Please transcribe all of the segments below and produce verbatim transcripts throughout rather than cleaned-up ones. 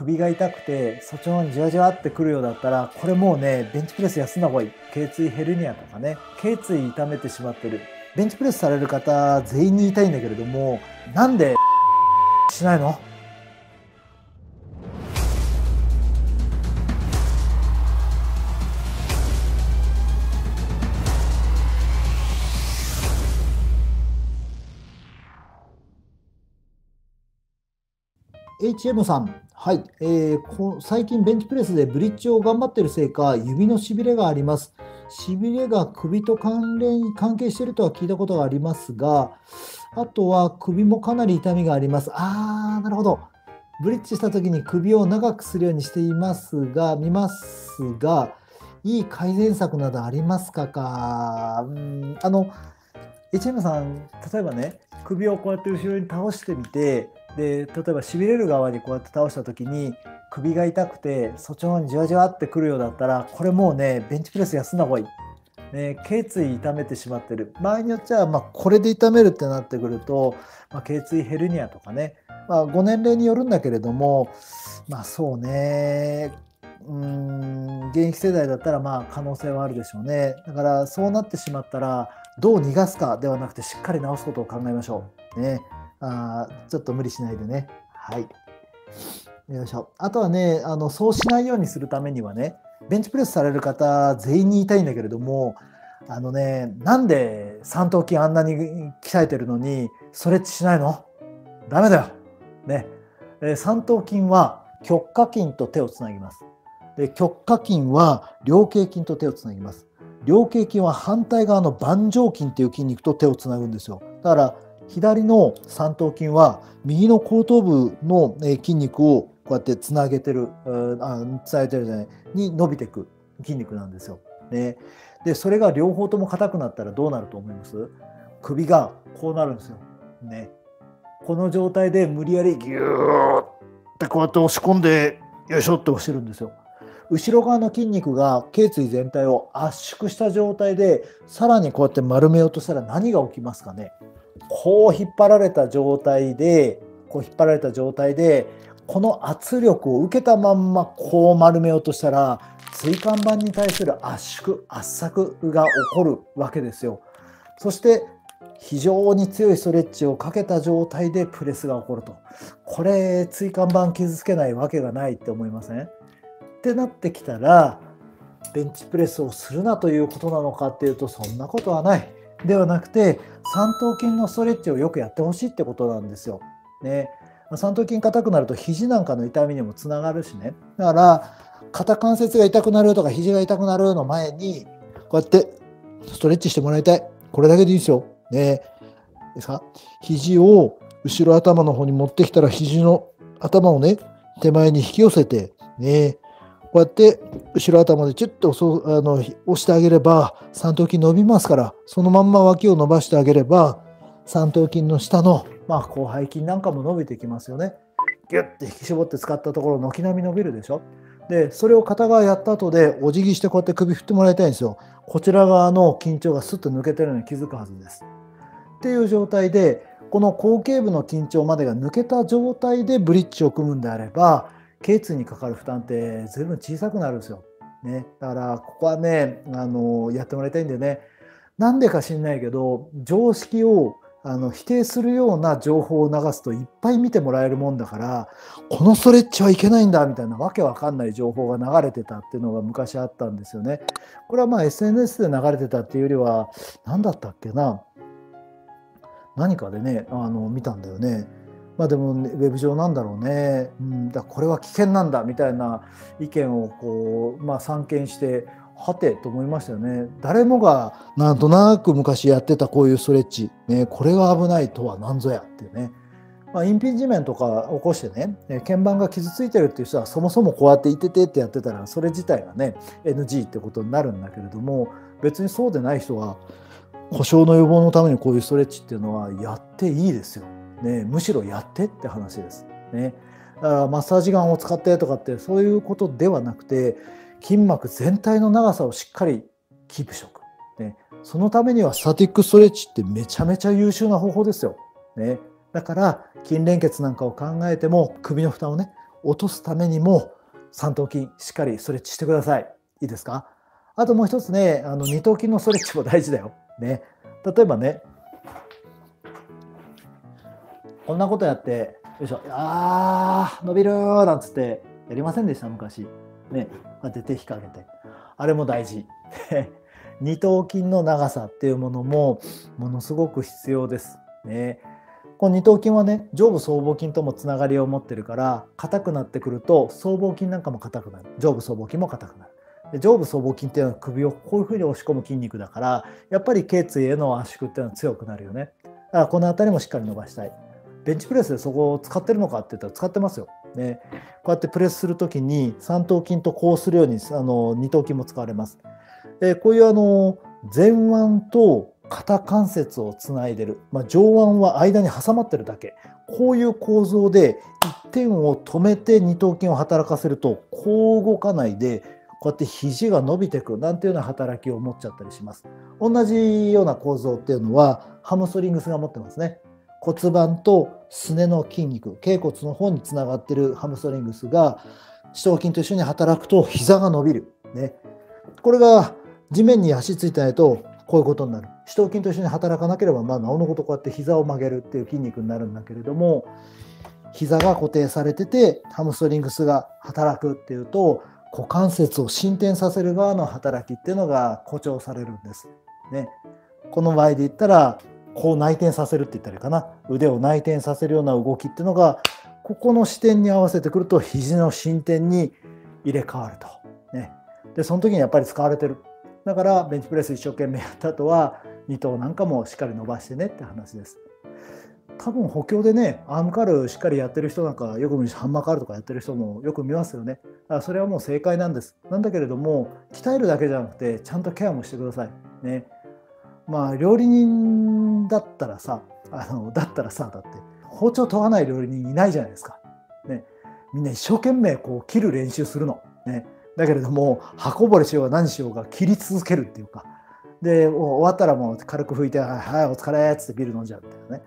首が痛くてそっちの方にじわじわってくるようだったら、これもうねベンチプレス休んだ方がいい。頚椎ヘルニアとかね、頚椎痛めてしまってる。ベンチプレスされる方全員に痛いんだけれども、なんでしないの？エイチエム さん、はい、えーこ、最近ベンチプレスでブリッジを頑張っているせいか指のしびれがあります。しびれが首と関連関係しているとは聞いたことがありますが、あとは首もかなり痛みがあります。あー、なるほど。ブリッジした時に首を長くするようにしていますが見ますが、いい改善策などありますかかうーんあの エイチエム さん、例えばね、首をこうやって後ろに倒してみて、で例えばしびれる側にこうやって倒した時に首が痛くてそっちの方にじわじわってくるようだったら、これもうねベンチプレス休んだ方がいい。ね、頚椎痛めてしまってる。場合によっちゃ、まあ、これで痛めるってなってくると、まあ、頚椎ヘルニアとかね、まあ、ご年齢によるんだけれども、まあそうね、うーん現役世代だったらまあ可能性はあるでしょうね。だからそうなってしまったらどう逃がすかではなくて、しっかり治すことを考えましょう。ね、あちょっと無理しないでね。はい。よいしょ。あとはね、あのそうしないようにするためにはね、ベンチプレスされる方全員に痛いんだけれども、あのね、なんで三頭筋あんなに鍛えてるのにストレッチしないの？ダメだよ。ね、えー、三頭筋は棘下筋と手をつなぎます。で棘下筋は菱形筋と手をつなぎます。菱形筋は反対側の板状筋っていう筋肉と手をつなぐんですよ。だから左の三頭筋は右の後頭部の筋肉をこうやってつなげてる、あ、つなげてるじゃない、に伸びていく筋肉なんですよ。ね、でそれが両方とも硬くなったらどうなると思います？首がこうなるんですよ。ね、この状態で無理やりギューってこうやって押し込んでよいしょって押してるんですよ。後ろ側の筋肉が頚椎全体を圧縮した状態でさらにこうやって丸めようとしたら何が起きますかね。こう引っ張られた状態でこう引っ張られた状態でこの圧力を受けたまんまこう丸めようとしたら、椎間板に対する圧縮圧迫が起こるわけですよ。そして非常に強いストレッチをかけた状態でプレスが起こると、これ椎間板傷つけないわけがないって思いません？ってなってきたら、ベンチプレスをするなということなのかっていうと、そんなことはないではなくて、三頭筋のストレッチをよくやってほしいってことなんですよ。ね、三頭筋硬くなると肘なんかの痛みにもつながるしね。だから肩関節が痛くなるとか肘が痛くなるの前にこうやってストレッチしてもらいたい。これだけでいいですよ。ね、さ肘を後ろ頭の方に持ってきたら、肘の頭をね手前に引き寄せてね。こうやって後ろ頭でチュッとあの押してあげれば三頭筋伸びますから、そのまんま脇を伸ばしてあげれば三頭筋の下の、まあ、広背筋なんかも伸びてきますよね。ギュッて引き絞って使ったところ軒並み伸びるでしょ。でそれを片側やった後でお辞儀してこうやって首振ってもらいたいんですよ。こちら側の緊張がスッと抜けてるのに気づくはずです。っていう状態で、この後頸部の緊張までが抜けた状態でブリッジを組むんであれば、頚椎にかかる負担って随分小さくなるんですよ。ね、だからここはね、あのやってもらいたいんでね。なんでか知んないけど、常識をあの否定するような情報を流すといっぱい見てもらえるもんだから、このストレッチはいけないんだみたいなわけわかんない情報が流れてたっていうのが昔あったんですよね。これはまあ エスエヌエス で流れてたっていうよりは何だったっけな、何かでねあの見たんだよね。まあでもウェブ上なんだろうね、うん、だこれは危険なんだみたいな意見をこう、まあ、散見してはてと思いましたよね。誰もがなんとなく昔やってたこういうストレッチ、ね、これが危ないとは何ぞやっていうね、まあ、インピージメントとか起こしてね、鍵盤が傷ついてるっていう人はそもそもこうやっていててってやってたら、それ自体がね エヌジー ってことになるんだけれども、別にそうでない人は故障の予防のためにこういうストレッチっていうのはやっていいですよ。ね、むしろやってって話です、ね、だからマッサージガンを使ってとかってそういうことではなくて、筋膜全体の長さをしっかりキープしておく、ね、そのためにはスタティックストレッチってめちゃめちゃ優秀な方法ですよ、ね、だから筋連結なんかを考えても首の負担をね落とすためにも三頭筋しっかりストレッチしてください。いいですか？あともう一つね、あの二頭筋のストレッチも大事だよ。ね、例えばね、こんなことやって、よいしょ、あー、伸びるーなんつってやりませんでした、昔。ね、こうやって手引っ掛けて。あれも大事。二頭筋の長さっていうものもものすごく必要です。ね、この二頭筋はね、上部僧帽筋ともつながりを持ってるから、硬くなってくると僧帽筋なんかも硬くなる、上部僧帽筋も硬くなる。で、上部僧帽筋っていうのは首をこういうふうに押し込む筋肉だから、やっぱり頸椎への圧縮っていうのは強くなるよね。だからこの辺りもしっかり伸ばしたい。ベンチプレスでそこを使ってるのかって言ったら使ってますよ。ね、こうやってプレスする時に三頭筋とこうするように、あの二頭筋も使われます。で、こういうあの前腕と肩関節をつないでる、まあ、上腕は間に挟まってるだけ、こういう構造で一点を止めて二頭筋を働かせると、こう動かないでこうやって肘が伸びてくなんていうような働きを持っちゃったりします。同じような構造っていうのはハムストリングスが持ってますね。骨盤とすねの筋肉、脛骨の方につながってるハムストリングスが四頭筋と一緒に働くと膝が伸びる、ね、これが地面に足ついてないとこういうことになる。四頭筋と一緒に働かなければ、まあなおのことこうやって膝を曲げるっていう筋肉になるんだけれども、膝が固定されててハムストリングスが働くっていうと、股関節を伸展させる側の働きっていうのが誇張されるんです、ね、この場合で言ったらこう内転させるって言ったらいいかな。腕を内転させるような動きっていうのが、ここの視点に合わせてくると肘の伸展に入れ替わると、ね、でその時にやっぱり使われてる。だからベンチプレス一生懸命やった後は二頭なんかもしっかり伸ばしてねって話です。多分補強でね、アームカールしっかりやってる人なんかよく見るし、ハンマーカールとかやってる人もよく見ますよね。だからそれはもう正解なんです。なんだけれども、鍛えるだけじゃなくてちゃんとケアもしてください。ね、まあ料理人だったらさ、あのだったらさだって包丁研がない料理人いないじゃないですか。ね、みんな一生懸命こう切る練習するの。ね、だけれども刃こぼれしようが何しようが切り続けるっていうか、で終わったらもう軽く拭いて「はいお疲れ」っつってビール飲んじゃうみたいなね。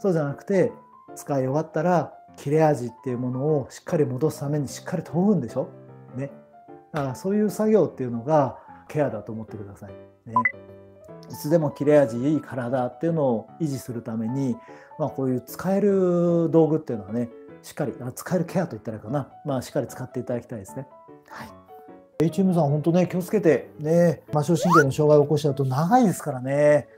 そうじゃなくて、使い終わったら切れ味っていうものをしっかり戻すためにしっかり研ぐんでしょ、ね、だからそういう作業っていうのがケアだと思ってください。ね、いつでも切れ味いい体っていうのを維持するために、まあ、こういう使える道具っていうのはね、しっかり使えるケアといったらいいかな、まあ、しっかり使っていただきたいですね。はい、エイチエム さん、本当ね、気をつけて、ね、末梢神経の障害を起こしちゃうと長いですからね、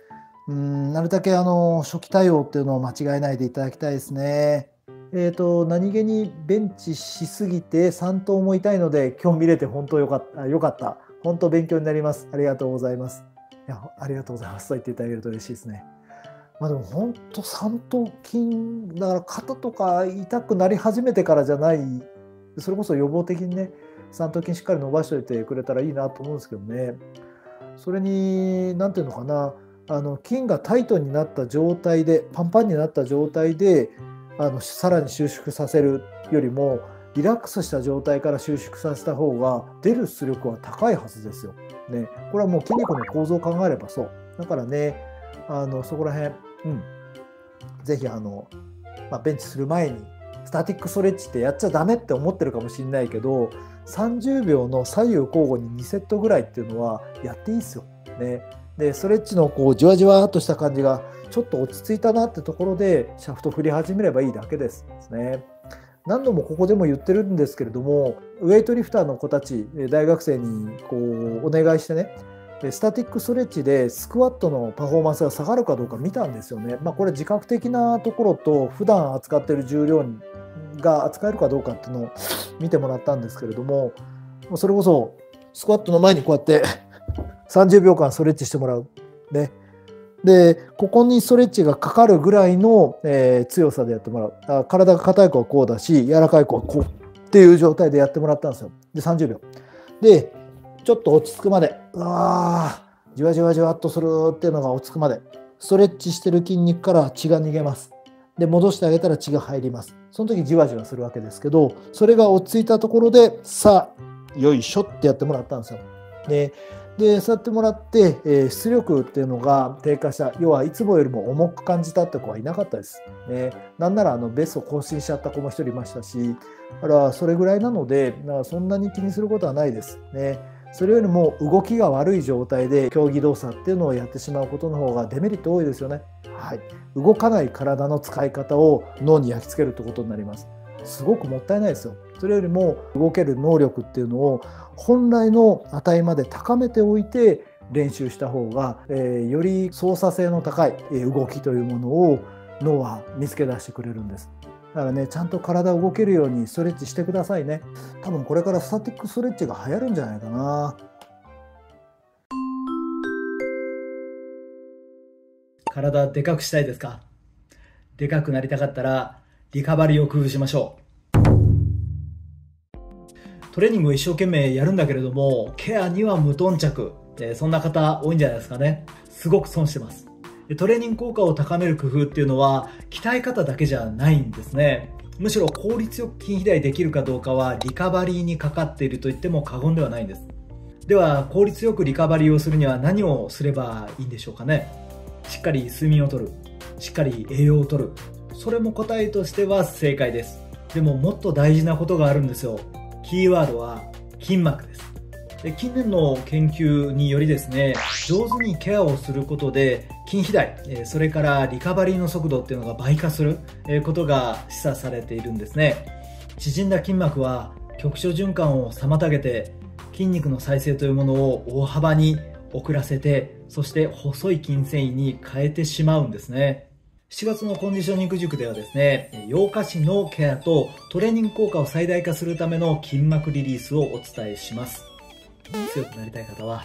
うんなるだけあの初期対応っていうのを間違えないでいただきたいですね。えーと、何気にベンチしすぎて三頭も痛いので、今日見れて本当よかった、よかった、本当勉強になります、ありがとうございます。いや、ありがとうございますと言っていただけると嬉しいですね。まあ、でも本当、三頭筋、だから肩とか痛くなり始めてからじゃない、それこそ予防的にね、三頭筋しっかり伸ばしておいてくれたらいいなと思うんですけどね。それに何ていうのかな、あの筋がタイトになった状態でパンパンになった状態であのさらに収縮させるよりも、リラックスした状態から収縮させた方が出る出力は高いはずですよ、ね、これはもう筋肉の構造を考えればそう。だからね、あのそこら辺、うん、是非あの、まあ、ベンチする前にスタティックストレッチってやっちゃダメって思ってるかもしれないけど、さんじゅうびょうの左右交互ににセットぐらいっていうのはやっていいですよ、ね、でストレッチのこうじわじわっとした感じがちょっと落ち着いたなってところでシャフト振り始めればいいだけですね。何度もここでも言ってるんですけれども、ウェイトリフターの子たち、大学生にこうお願いしてね、スタティックストレッチでスクワットのパフォーマンスが下がるかどうか見たんですよね。まあ、これ自覚的なところと普段扱ってる重量にが扱えるかどうかっていうのを見てもらったんですけれども、それこそスクワットの前にこうやってさんじゅうびょうかんストレッチしてもらう、ね、でここにストレッチがかかるぐらいの、えー、強さでやってもらう。だから体が硬い子はこうだし、柔らかい子はこうっていう状態でやってもらったんですよ。でさんじゅうびょうでちょっと落ち着くまで、うわーじわじわじわっとするっていうのが落ち着くまでストレッチしてる筋肉から血が逃げます。で戻してあげたら血が入ります。その時じわじわするわけですけど、それが落ち着いたところでさあよいしょってやってもらったんですよ。ででそうやってもらって、えー、出力っていうのが低下した、要はいつもよりも重く感じたって子はいなかったです、ね、なんならあのベストを更新しちゃった子もひとりいましたし、だからそれぐらいなので、そんなに気にすることはないですね。それよりも動きが悪い状態で競技動作っていうのをやってしまうことの方がデメリット多いですよね。はい、動かない体の使い方を脳に焼き付けるってことになります。すごくもったいないですよ。それよりも動ける能力っていうのを本来の値まで高めておいて練習した方が、えー、より操作性の高い動きというものを脳は見つけ出してくれるんです。だからね、ちゃんと体を動けるようにストレッチしてくださいね。多分これからスタティックストレッチが流行るんじゃないかな。体でかくしたいですか？でかくなりたかったらリカバリーを工夫しましょう。トレーニングを一生懸命やるんだけれどもケアには無頓着、そんな方多いんじゃないですかね。すごく損してます。トレーニング効果を高める工夫っていうのは鍛え方だけじゃないんですね。むしろ効率よく筋肥大できるかどうかはリカバリーにかかっていると言っても過言ではないんです。では効率よくリカバリーをするには何をすればいいんでしょうかね。しっかり睡眠をとる、しっかり栄養をとる、それも答えとしては正解です。でももっと大事なことがあるんですよ。キーワードは筋膜です。で近年の研究によりですね、上手にケアをすることで筋肥大、それからリカバリーの速度っていうのが倍化することが示唆されているんですね。縮んだ筋膜は局所循環を妨げて筋肉の再生というものを大幅に遅らせて、そして細い筋繊維に変えてしまうんですね。しちがつのコンディショニング塾ではですね、ようか市のケアとトレーニング効果を最大化するための筋膜リリースをお伝えします。強くなりたい方は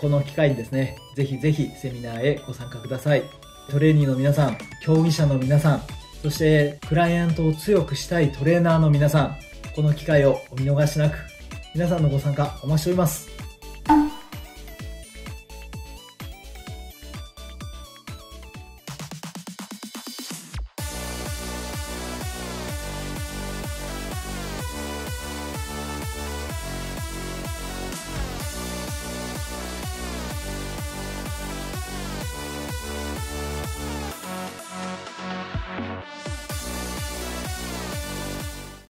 この機会にですね、ぜひぜひセミナーへご参加ください。トレーニーの皆さん、競技者の皆さん、そしてクライアントを強くしたいトレーナーの皆さん、この機会をお見逃しなく。皆さんのご参加お待ちしております。